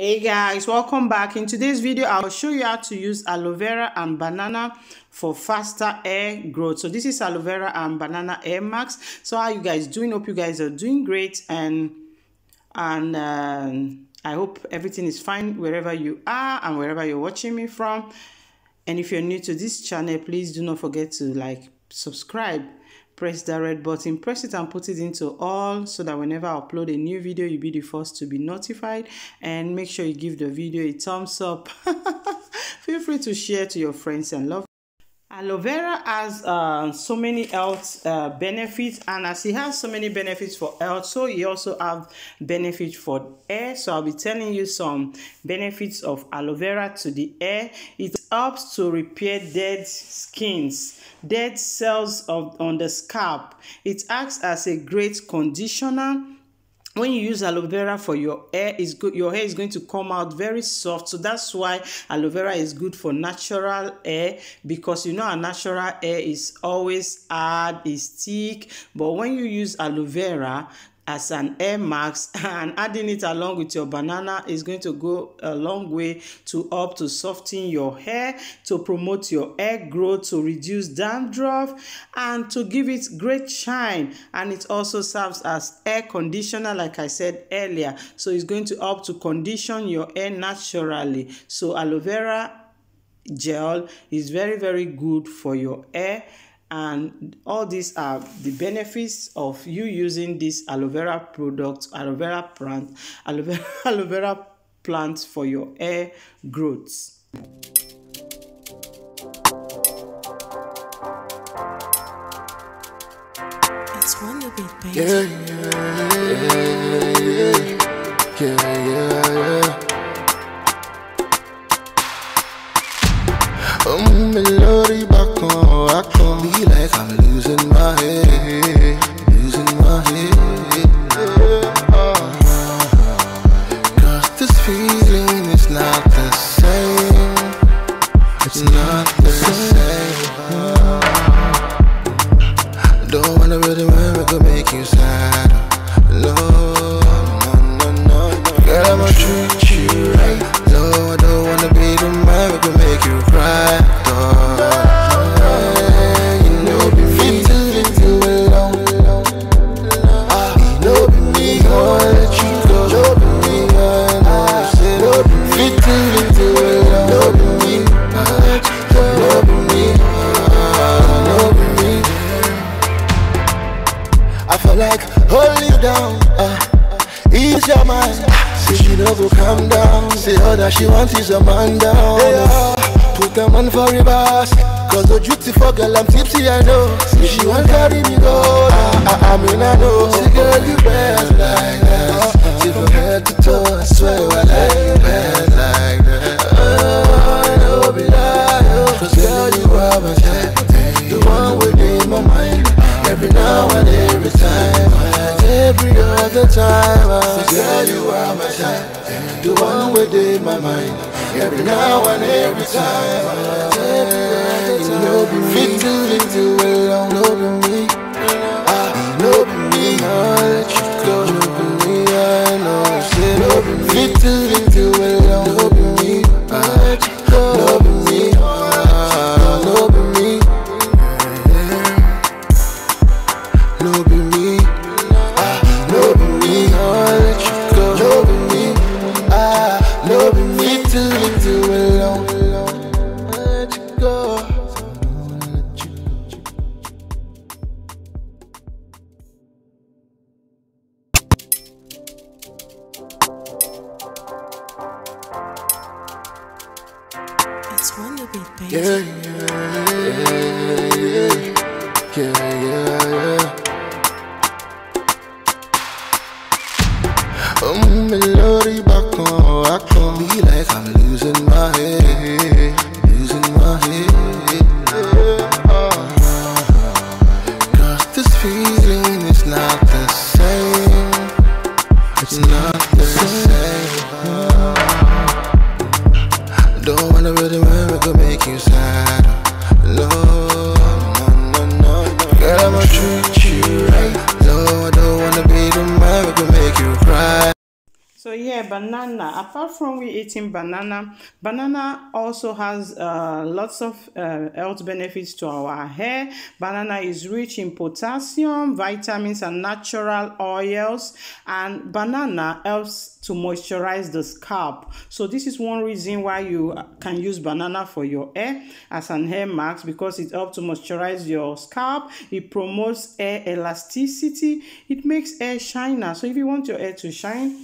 Hey guys, welcome back. In today's video I'll show you how to use aloe vera and banana for faster hair growth. So this is aloe vera and banana hair max. So how are you guys doing? Hope you guys are doing great, and I hope everything is fine wherever you are and wherever you're watching me from. And if you're new to this channel, please do not forget to like, subscribe, press that red button, press it and put it into all so that whenever I upload a new video, you'll be the first to be notified. And make sure you give the video a thumbs up. Feel free to share to your friends and love. Aloe vera has so many health benefits, and as it has so many benefits for health, so you also have benefits for hair. So I'll be telling you some benefits of aloe vera to the hair. It helps to repair dead skins, dead cells on the scalp. It acts as a great conditioner. When you use aloe vera for your hair, your hair is going to come out very soft. So that's why aloe vera is good for natural hair, because you know our natural hair is always hard, is thick. But when you use aloe vera as an hair mask and adding it along with your banana is going to go a long way to help to soften your hair, to promote your hair growth, to reduce dandruff, and to give it great shine. And it also serves as hair conditioner, like I said earlier. So it's going to help to condition your hair naturally. So aloe vera gel is very, very good for your hair. And all these are the benefits of you using this aloe vera product, aloe vera plant for your hair growth. It's one of the things. Yeah, yeah, yeah, yeah, yeah, yeah. Melody back on, I can't be like I'm losing my head, losing my head. Cause this feeling is not the same, it's not the same. Don't wanna really worry, could make you sad. No, no, no, no, no. Girl, I'ma treat you right. No, I don't wanna be the man who could make you cry. That she wants is a man down. Put a man for a bus, cause the beautiful girl I'm tipsy I know. If she won't carry me go, I mean I know. See girl you best like that, see from head to toe I swear I like you best like that. I know be like, cause girl you are my type, the one within my mind. Every now and every time, every other time, girl you are my type, the one within my mind. Every now and every time, you know be me. Little alone, know be me. I know be me. I let you go, know be me. I know I said, know be me. Little alone, know be me. I let you go, know be me. I know be me. Know be me. I know be me. I let you go, know be me. Love me too little alone. Let you go. It's one to be patient. Yeah, yeah, yeah, yeah, yeah, yeah. Melody back on, I can't be like I'm losing my head, losing my head. Cause this feeling is not the same, it's not the same. Don't wanna really worry, could make you sad. No, no, no, no. Girl, I'ma treat you right. No, I don't wanna be the man who could make you cry. So yeah, banana, apart from we eating banana, banana also has lots of health benefits to our hair. Banana is rich in potassium, vitamins and natural oils, and banana helps to moisturize the scalp. So this is one reason why you can use banana for your hair as an hair mask, because it helps to moisturize your scalp. It promotes hair elasticity. It makes hair shiner. So if you want your hair to shine,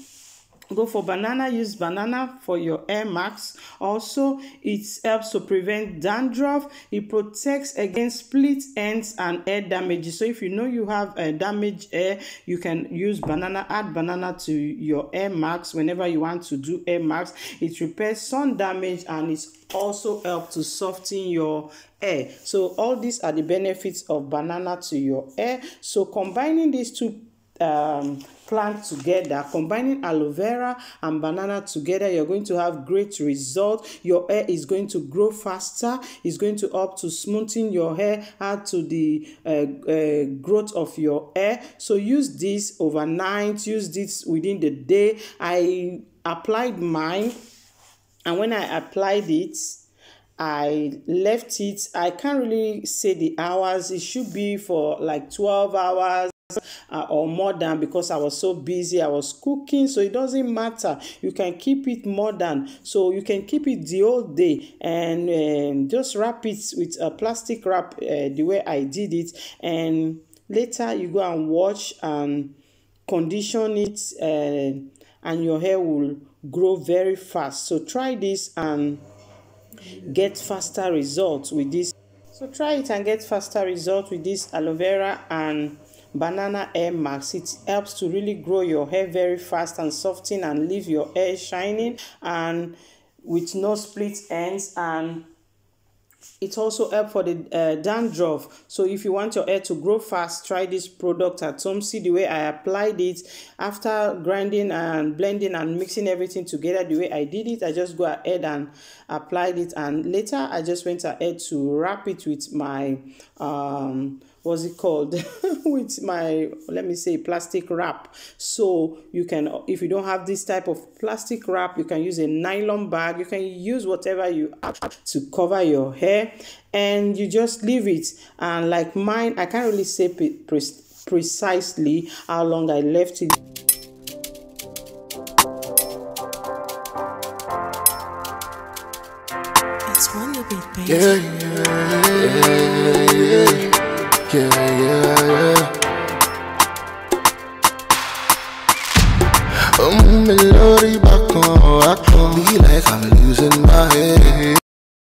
go for banana. Use banana for your hair mask. Also, it helps to prevent dandruff. It protects against split ends and hair damage. So if you know you have a damaged hair, you can use banana. Add banana to your hair mask whenever you want to do hair mask. It repairs sun damage and it also helps to soften your hair. So all these are the benefits of banana to your hair. So combining these two plant together, combining aloe vera and banana together, you're going to have great results. Your hair is going to grow faster. It's going to help to smoothen your hair, add to the growth of your hair. So use this overnight, use this within the day. I applied mine, and when I applied it, I left it. I can't really say the hours. It should be for like 12 hours or more than, because I was so busy. I was cooking, so it doesn't matter. You can keep it more than, so you can keep it the whole day, and just wrap it with a plastic wrap the way I did it, and later you go and wash and condition it, and your hair will grow very fast. So try this and get faster results with this. So try it and get faster results with this aloe vera and banana hair mask. It helps to really grow your hair very fast and soften and leave your hair shining and with no split ends, and it also helps for the dandruff. So if you want your hair to grow fast, try this product at home. See the way I applied it. After grinding and blending and mixing everything together the way I did it, I just go ahead and applied it, and later I just went ahead to wrap it with my what's it called with my, let me say, plastic wrap. So you can, if you don't have this type of plastic wrap, you can use a nylon bag. You can use whatever you have to cover your hair, and you just leave it. And like mine, I can't really say precisely how long I left it. It's one little bit painful. Melody back on, I can't be like I'm losing my head.